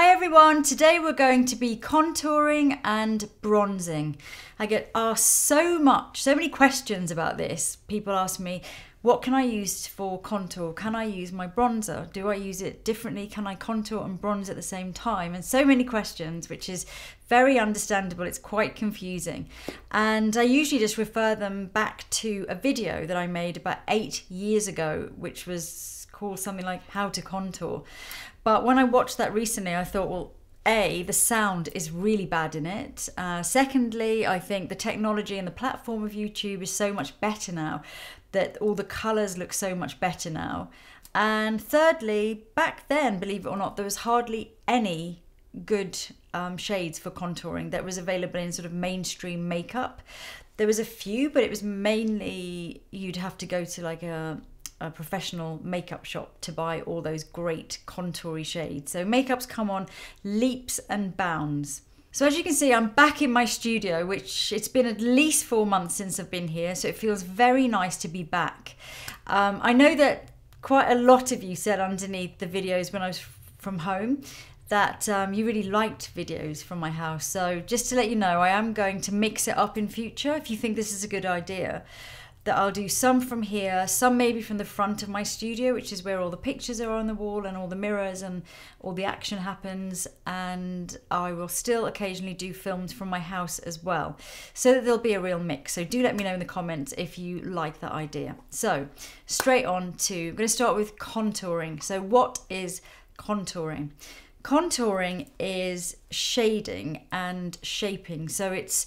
Hi everyone, today we're going to be contouring and bronzing. I get asked so many questions about this. People ask me, what can I use for contour? Can I use my bronzer? Do I use it differently? Can I contour and bronze at the same time? And so many questions, which is very understandable. It's quite confusing. And I usually just refer them back to a video that I made about 8 years ago, which was called something like How to Contour. But when I watched that recently, I thought, well, A, the sound is really bad in it. Secondly, I think the technology and the platform of YouTube is so much better now, that all the colours look so much better now. And thirdly, back then, believe it or not, there was hardly any good shades for contouring that was available in sort of mainstream makeup. There was a few, but it was mainly you'd have to go to like a professional makeup shop to buy all those great contoury shades. So makeup's come on leaps and bounds. So as you can see, I'm back in my studio, which it's been at least 4 months since I've been here, so it feels very nice to be back. I know that quite a lot of you said underneath the videos when I was from home that you really liked videos from my house. So just to let you know, I am going to mix it up in future if you think this is a good idea. That I'll do some from here, some maybe from the front of my studio, which is where all the pictures are on the wall and all the mirrors and all the action happens, and I will still occasionally do films from my house as well, so that there'll be a real mix. So do let me know in the comments if you like that idea. So straight on to, I'm going to start with contouring. So what is contouring? Contouring is shading and shaping. So it's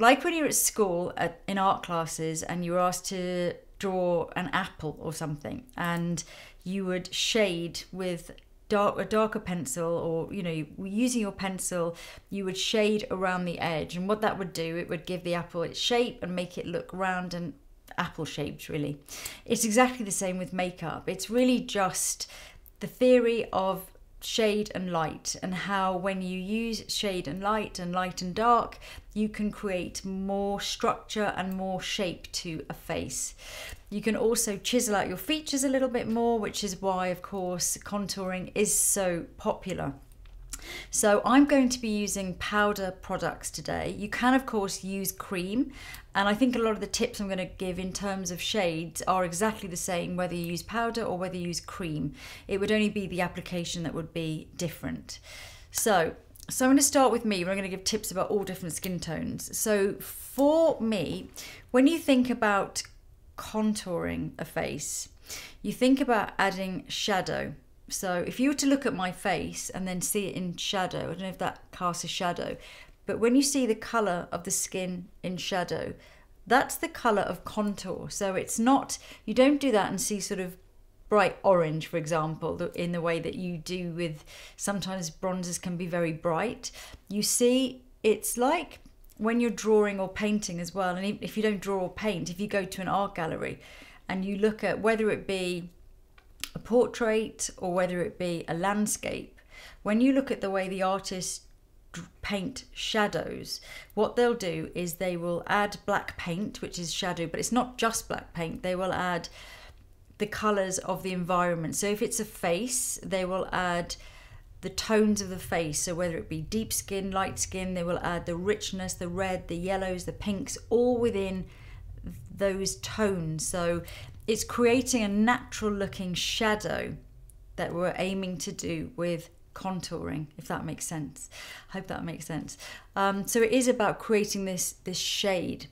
like when you're at school in art classes and you were asked to draw an apple or something, and you would shade with a darker pencil, or you know, using your pencil, you would shade around the edge, and what that would do, it would give the apple its shape and make it look round and apple-shaped really. It's exactly the same with makeup. It's really just the theory of shade and light, and how when you use shade and light and dark, you can create more structure and more shape to a face. You can also chisel out your features a little bit more, which is why of course contouring is so popular. So I'm going to be using powder products today. You can of course use cream, and I think a lot of the tips I'm going to give in terms of shades are exactly the same whether you use powder or whether you use cream. It would only be the application that would be different. So I'm going to start with me, where I'm going to give tips about all different skin tones. So for me, when you think about contouring a face, you think about adding shadow. So if you were to look at my face and then see it in shadow, I don't know if that casts a shadow, but when you see the colour of the skin in shadow, that's the colour of contour. So it's not, you don't do that and see sort of bright orange, for example, in the way that you do with, sometimes bronzers can be very bright. You see, it's like when you're drawing or painting as well, and even if you don't draw or paint, if you go to an art gallery and you look at, whether it be a portrait or whether it be a landscape, when you look at the way the artists paint shadows, what they'll do is they will add black paint, which is shadow, but it's not just black paint, they will add the colours of the environment. So if it's a face, they will add the tones of the face, so whether it be deep skin, light skin, they will add the richness, the red, the yellows, the pinks, all within those tones. So it's creating a natural looking shadow that we're aiming to do with contouring, if that makes sense. I hope that makes sense. So it is about creating this shade.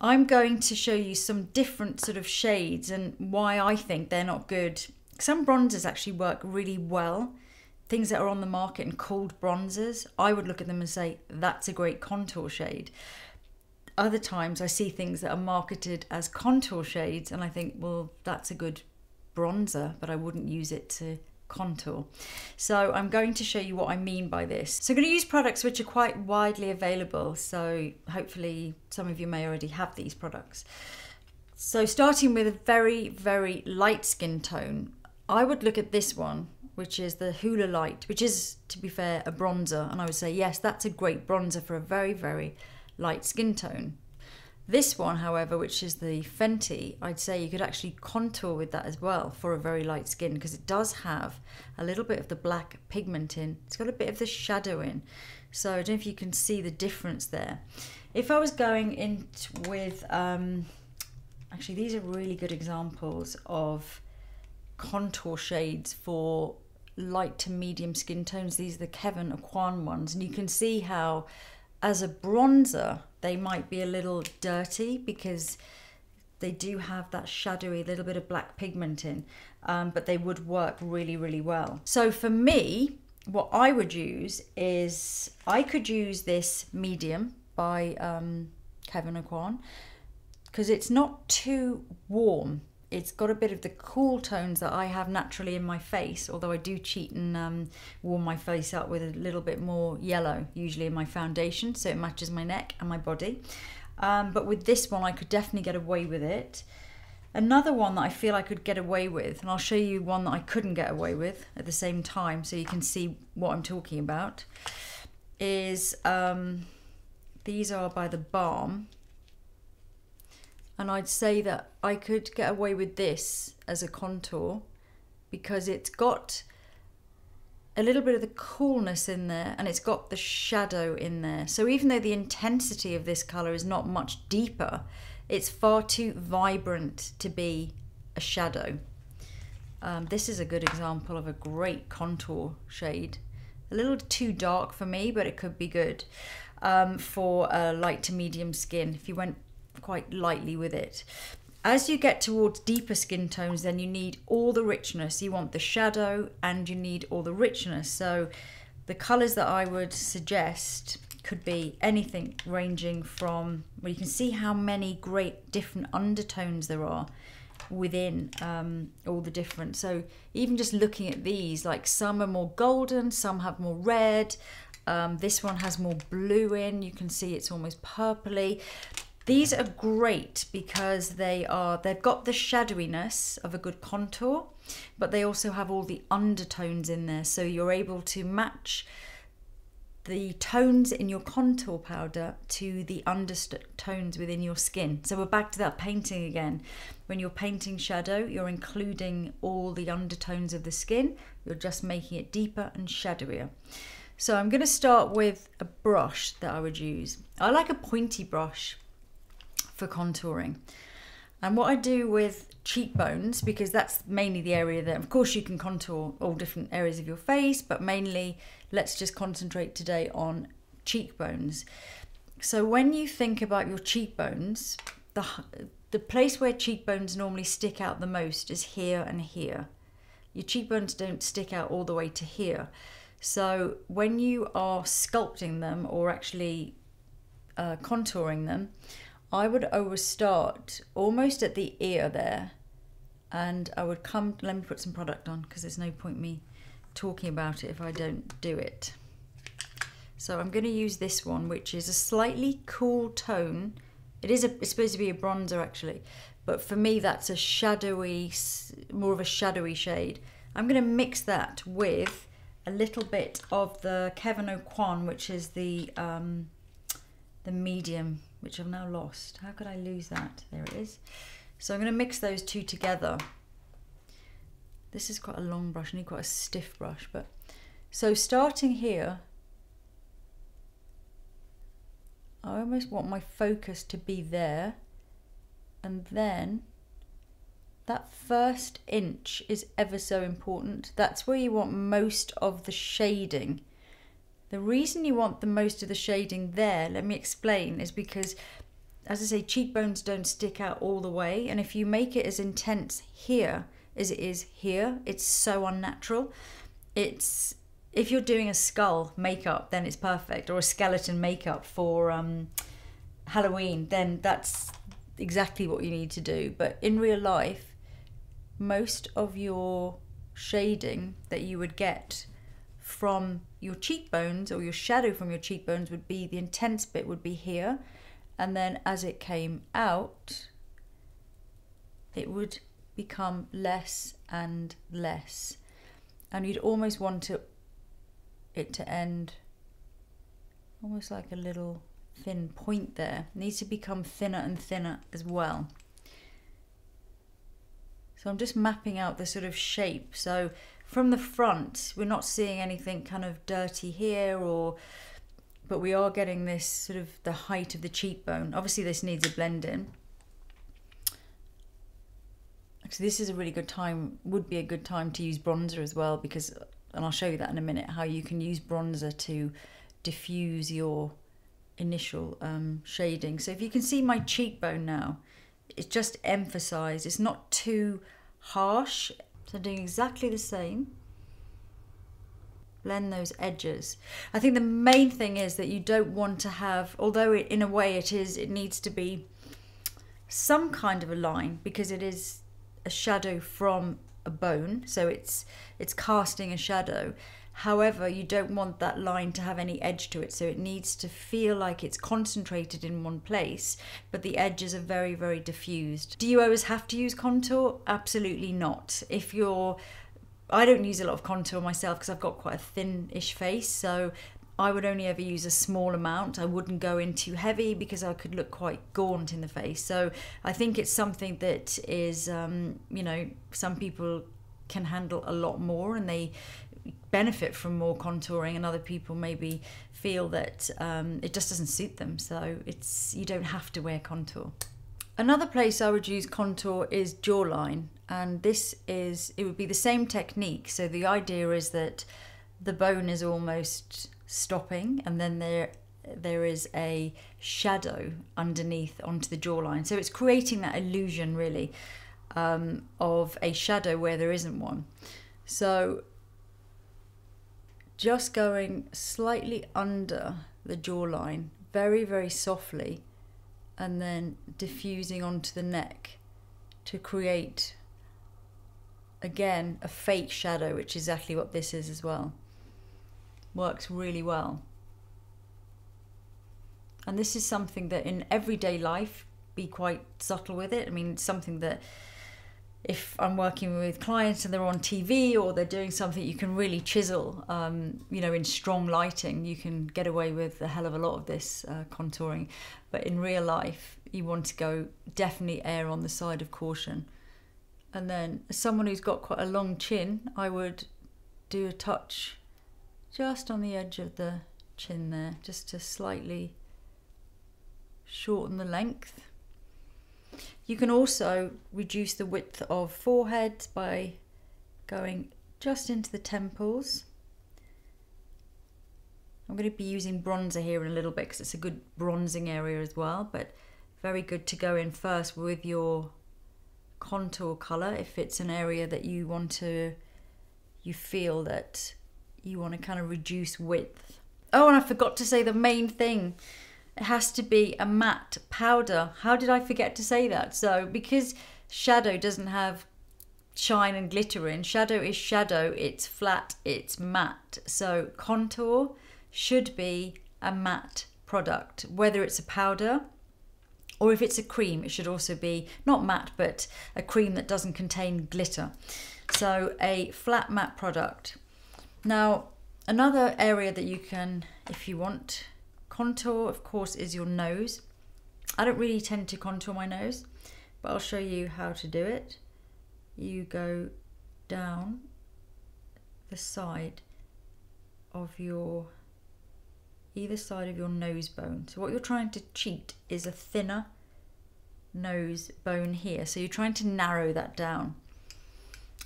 I'm going to show you some different sort of shades and why I think they're not good. Some bronzers actually work really well. Things that are on the market and called bronzers, I would look at them and say, that's a great contour shade. Other times I see things that are marketed as contour shades and I think, well, that's a good bronzer, but I wouldn't use it to contour. So I'm going to show you what I mean by this. So I'm going to use products which are quite widely available, so hopefully some of you may already have these products. So starting with a very, very light skin tone, I would look at this one, which is the Hoola Light, which is, to be fair, a bronzer, and I would say, yes, that's a great bronzer for a very, very light skin tone. This one, however, which is the Fenty, I'd say you could actually contour with that as well for a very light skin, because it does have a little bit of the black pigment in. It's got a bit of the shadow in. So I don't know if you can see the difference there. If I was going in with, actually these are really good examples of contour shades for light to medium skin tones. These are the Kevyn Aucoin ones, and you can see how as a bronzer, they might be a little dirty because they do have that shadowy little bit of black pigment in, but they would work really, really well. So for me, what I would use is, I could use this medium by Kevyn Aucoin, because it's not too warm. It's got a bit of the cool tones that I have naturally in my face, although I do cheat and warm my face up with a little bit more yellow, usually in my foundation, so it matches my neck and my body. But with this one, I could definitely get away with it. Another one that I feel I could get away with, and I'll show you one that I couldn't get away with at the same time so you can see what I'm talking about, is these are by the Balm. And I'd say that I could get away with this as a contour because it's got a little bit of the coolness in there and it's got the shadow in there. So even though the intensity of this color is not much deeper, it's far too vibrant to be a shadow. This is a good example of a great contour shade. A little too dark for me, but it could be good for a light to medium skin if you went quite lightly with it. As you get towards deeper skin tones, then you need all the richness. You want the shadow and you need all the richness. So the colors that I would suggest could be anything ranging from, well, you can see how many great different undertones there are within all the different. So even just looking at these, like some are more golden, some have more red. This one has more blue in. You can see it's almost purpley. These are great because they've got the shadowiness of a good contour, but they also have all the undertones in there. So you're able to match the tones in your contour powder to the undertones within your skin. So we're back to that painting again. When you're painting shadow, you're including all the undertones of the skin. You're just making it deeper and shadowier. So I'm going to start with a brush that I would use. I like a pointy brush for contouring. And what I do with cheekbones, because that's mainly the area that, of course, you can contour all different areas of your face, but mainly let's just concentrate today on cheekbones. So when you think about your cheekbones, the place where cheekbones normally stick out the most is here and here. Your cheekbones don't stick out all the way to here. So when you are sculpting them or actually contouring them, I would always start almost at the ear there, and I would come, let me put some product on because there's no point me talking about it if I don't do it. So I'm going to use this one, which is a slightly cool tone. It's supposed to be a bronzer actually, but for me that's a shadowy, more of a shadowy shade. I'm going to mix that with a little bit of the Kevyn Aucoin, which is the medium, which I've now lost. How could I lose that? There it is. So I'm going to mix those two together. This is quite a long brush. I need quite a stiff brush. But so starting here, I almost want my focus to be there. And then that first inch is ever so important. That's where you want most of the shading. The reason you want the most of the shading there, let me explain, is because, as I say, cheekbones don't stick out all the way, and if you make it as intense here as it is here, it's so unnatural. It's, if you're doing a skull makeup, then it's perfect, or a skeleton makeup for Halloween, then that's exactly what you need to do. But in real life, most of your shading that you would get from your cheekbones, or your shadow from your cheekbones, would be the intense bit would be here, and then as it came out it would become less and less, and you'd almost want it to end almost like a little thin point there. It needs to become thinner and thinner as well. So I'm just mapping out the sort of shape. So from the front, we're not seeing anything kind of dirty here, or, but we are getting this sort of the height of the cheekbone. Obviously this needs a blend in. Actually, this is a really good time, would be a good time to use bronzer as well, because, and I'll show you that in a minute, how you can use bronzer to diffuse your initial shading. So if you can see my cheekbone now, it's just emphasized, it's not too harsh. So I'm doing exactly the same. Blend those edges. I think the main thing is that you don't want to have, although in a way it is, it needs to be some kind of a line, because it is a shadow from a bone, so it's casting a shadow. However, you don't want that line to have any edge to it, so it needs to feel like it's concentrated in one place, but the edges are very, very diffused. Do you always have to use contour? Absolutely not. If you're, I don't use a lot of contour myself because I've got quite a thin-ish face, so I would only ever use a small amount. I wouldn't go in too heavy because I could look quite gaunt in the face. So I think it's something that is, you know, some people can handle a lot more and they benefit from more contouring, and other people maybe feel that it just doesn't suit them, so it's, you don't have to wear contour. Another place I would use contour is jawline, and this is, it would be the same technique. So the idea is that the bone is almost stopping, and then there is a shadow underneath onto the jawline, so it's creating that illusion really of a shadow where there isn't one. So just going slightly under the jawline, very, very softly, and then diffusing onto the neck to create, again, a fake shadow, which is exactly what this is as well. Works really well. And this is something that in everyday life, be quite subtle with it. I mean, it's something that if I'm working with clients and they're on TV or they're doing something, you can really chisel, you know, in strong lighting, you can get away with a hell of a lot of this contouring. But in real life, you want to go definitely err on the side of caution. And then as someone who's got quite a long chin, I would do a touch just on the edge of the chin there, just to slightly shorten the length. You can also reduce the width of foreheads by going just into the temples. I'm going to be using bronzer here in a little bit because it's a good bronzing area as well, but very good to go in first with your contour colour if it's an area that you want to, you feel that you want to kind of reduce width. Oh, and I forgot to say the main thing. It has to be a matte powder. How did I forget to say that? So because shadow doesn't have shine and glitter in, shadow is shadow, it's flat, it's matte. So contour should be a matte product, whether it's a powder or if it's a cream, it should also be not matte, but a cream that doesn't contain glitter. So a flat matte product. Now, another area that you can, if you want, contour, of course, is your nose. I don't really tend to contour my nose, but I'll show you how to do it. You go down the side of your, either side of your nose bone. So what you're trying to cheat is a thinner nose bone here. So you're trying to narrow that down.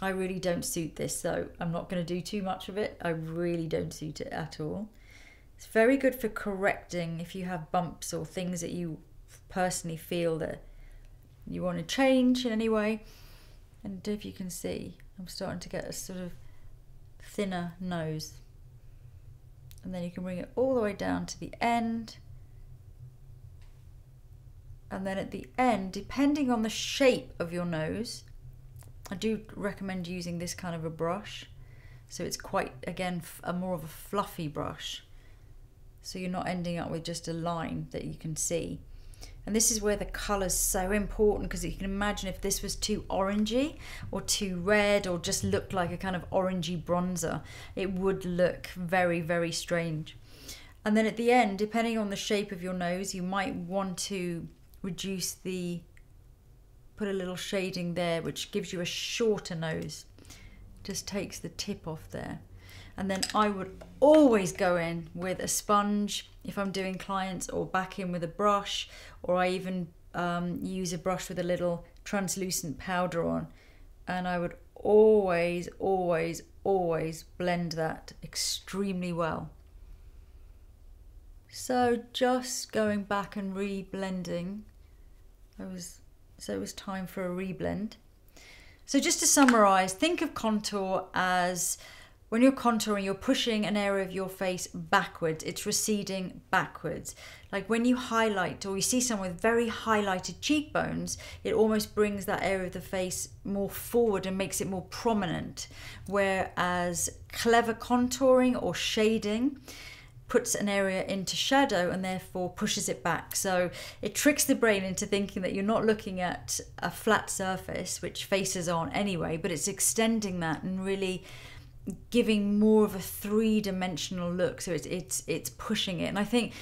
I really don't suit this, so I'm not going to do too much of it. I really don't suit it at all. It's very good for correcting if you have bumps or things that you personally feel that you want to change in any way. And if you can see, I'm starting to get a sort of thinner nose. And then you can bring it all the way down to the end. And then at the end, depending on the shape of your nose, I do recommend using this kind of a brush. So it's quite, again, a more of a fluffy brush. So you're not ending up with just a line that you can see. And this is where the colour's so important, because you can imagine if this was too orangey or too red or just looked like a kind of orangey bronzer, it would look very, very strange. And then at the end, depending on the shape of your nose, you might want to reduce the, put a little shading there, which gives you a shorter nose. Just takes the tip off there. And then I would always go in with a sponge if I'm doing clients, or back in with a brush, or I even use a brush with a little translucent powder on. And I would always, always, always blend that extremely well. So just going back and re-blending. So it was time for a re-blend. So just to summarize, think of contour as when you're contouring, you're pushing an area of your face backwards. It's receding backwards. Like when you highlight, or you see someone with very highlighted cheekbones, it almost brings that area of the face more forward and makes it more prominent. Whereas clever contouring or shading puts an area into shadow and therefore pushes it back. So it tricks the brain into thinking that you're not looking at a flat surface, which faces aren't anyway, but it's extending that and really giving more of a three-dimensional look. So it's pushing it. And I think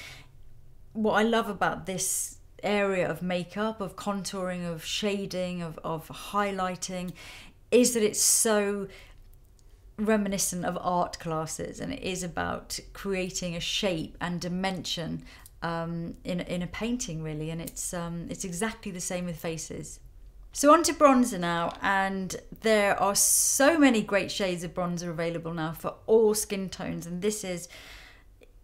what I love about this area of makeup, of contouring, of shading, of highlighting, is that it's so reminiscent of art classes, and it is about creating a shape and dimension in a painting, really. And it's exactly the same with faces. So on to bronzer now, and there are so many great shades of bronzer available now for all skin tones, and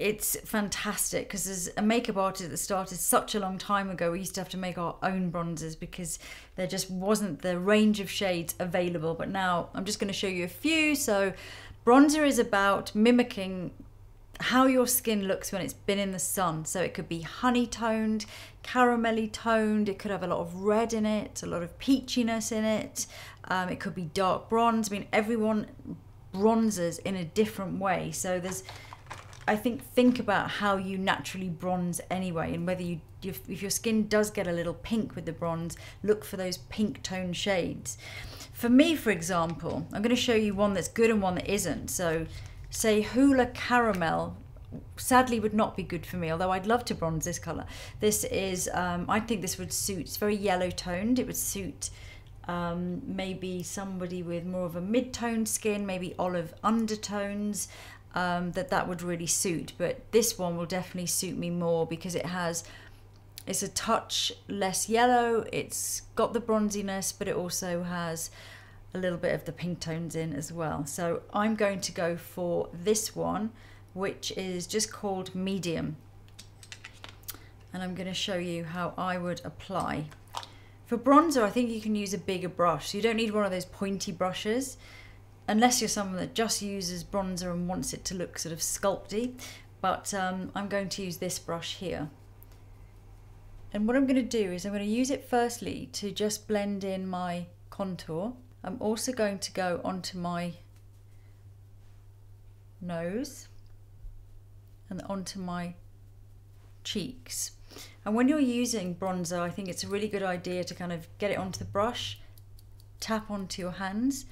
it's fantastic, because as a makeup artist that started such a long time ago, we used to have to make our own bronzers because there just wasn't the range of shades available. But now I'm just going to show you a few. So bronzer is about mimicking how your skin looks when it's been in the sun. So it could be honey toned, caramelly toned, it could have a lot of red in it, a lot of peachiness in it, it could be dark bronze. I mean, everyone bronzes in a different way, so there's, I think about how you naturally bronze anyway, and whether you, if your skin does get a little pink with the bronze, look for those pink tone shades. For me, for example, I'm going to show you one that's good and one that isn't. So say Hoola Caramel sadly would not be good for me, although I'd love to bronze this color. This is, I think this would suit, it's very yellow toned, it would suit maybe somebody with more of a mid-toned skin, maybe olive undertones, that would really suit. But this one will definitely suit me more because it has, it's a touch less yellow, it's got the bronziness, but it also has a little bit of the pink tones in as well. So I'm going to go for this one, which is just called Medium, and I'm going to show you how I would apply. For bronzer, I think you can use a bigger brush, so you don't need one of those pointy brushes, unless you're someone that just uses bronzer and wants it to look sort of sculpty. But I'm going to use this brush here, and what I'm going to do is I'm going to use it firstly to just blend in my contour. I'm also going to go onto my nose and onto my cheeks. And when you're using bronzer, I think it's a really good idea to kind of get it onto the brush, tap onto your hands,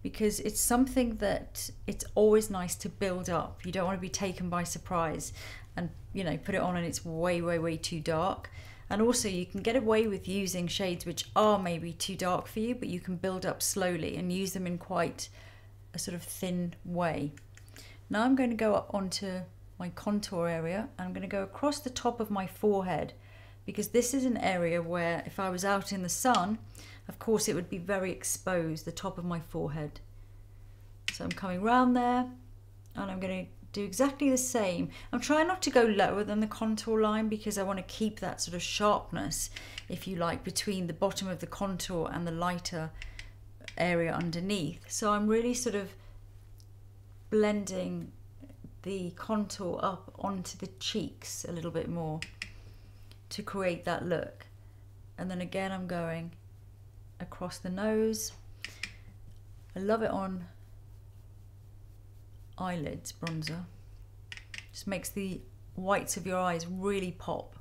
because it's something that it's always nice to build up. You don't want to be taken by surprise and, you know, put it on and it's way, way, way too dark. And also you can get away with using shades which are maybe too dark for you, but you can build up slowly and use them in quite a sort of thin way. Now I'm going to go up onto my contour area, and I'm going to go across the top of my forehead, because this is an area where if I was out in the sun, of course it would be very exposed, the top of my forehead. So I'm coming round there, and I'm going to do exactly the same. I'm trying not to go lower than the contour line because I want to keep that sort of sharpness, if you like, between the bottom of the contour and the lighter area underneath. So I'm really sort of blending the contour up onto the cheeks a little bit more to create that look. And then again, I'm going across the nose. I love it on eyelids, bronzer just makes the whites of your eyes really pop.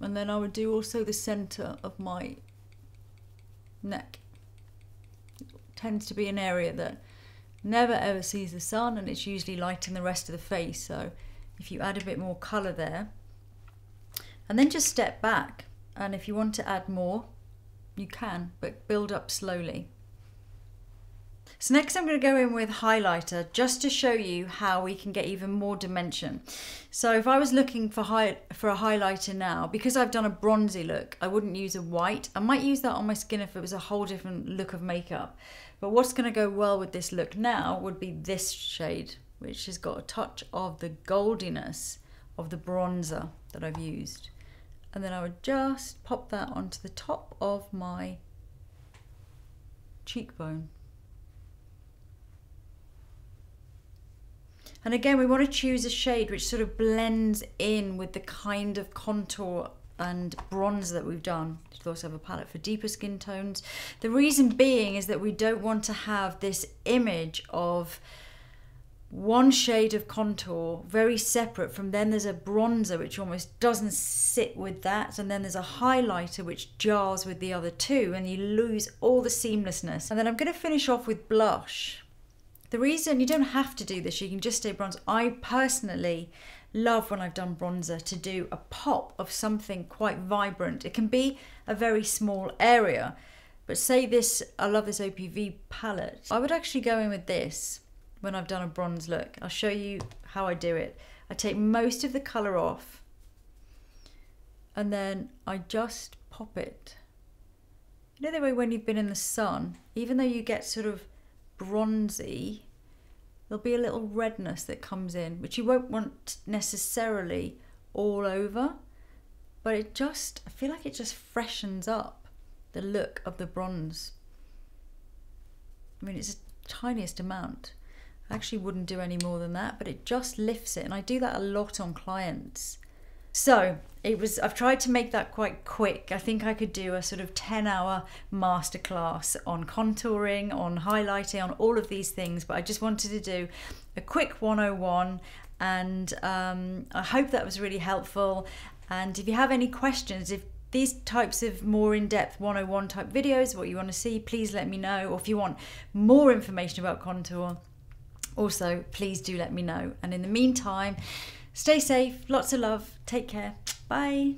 And then I would do also the center of my neck. It tends to be an area that never ever sees the sun, and it's usually light in the rest of the face, so if you add a bit more colour there, and then just step back, and if you want to add more you can, but build up slowly. So next I'm going to go in with highlighter just to show you how we can get even more dimension. So if I was looking for a highlighter now, because I've done a bronzy look, I wouldn't use a white. I might use that on my skin if it was a whole different look of makeup. But what's going to go well with this look now would be this shade, which has got a touch of the goldiness of the bronzer that I've used. And then I would just pop that onto the top of my cheekbone. And again, we want to choose a shade which sort of blends in with the kind of contour and bronzer that we've done. We also have a palette for deeper skin tones. The reason being is that we don't want to have this image of one shade of contour very separate from then there's a bronzer which almost doesn't sit with that, and then there's a highlighter which jars with the other two, and you lose all the seamlessness. And then I'm going to finish off with blush. The reason you don't have to do this, you can just stay bronze. I personally love when I've done bronzer to do a pop of something quite vibrant. It can be a very small area, but say this, I love this OPV palette. I would actually go in with this when I've done a bronze look. I'll show you how I do it. I take most of the color off and then I just pop it. You know the way when you've been in the sun, even though you get sort of bronzy, there'll be a little redness that comes in, which you won't want necessarily all over, but it just, I feel like it just freshens up the look of the bronze. I mean, it's the tiniest amount. I actually wouldn't do any more than that, but it just lifts it, and I do that a lot on clients. So I've tried to make that quite quick. I think I could do a sort of 10-hour masterclass on contouring, on highlighting, on all of these things, but I just wanted to do a quick 101, and I hope that was really helpful. And if you have any questions, if these types of more in-depth 101 type videos, what you want to see, please let me know. Or if you want more information about contour, also please do let me know. And in the meantime, stay safe, lots of love, take care, bye.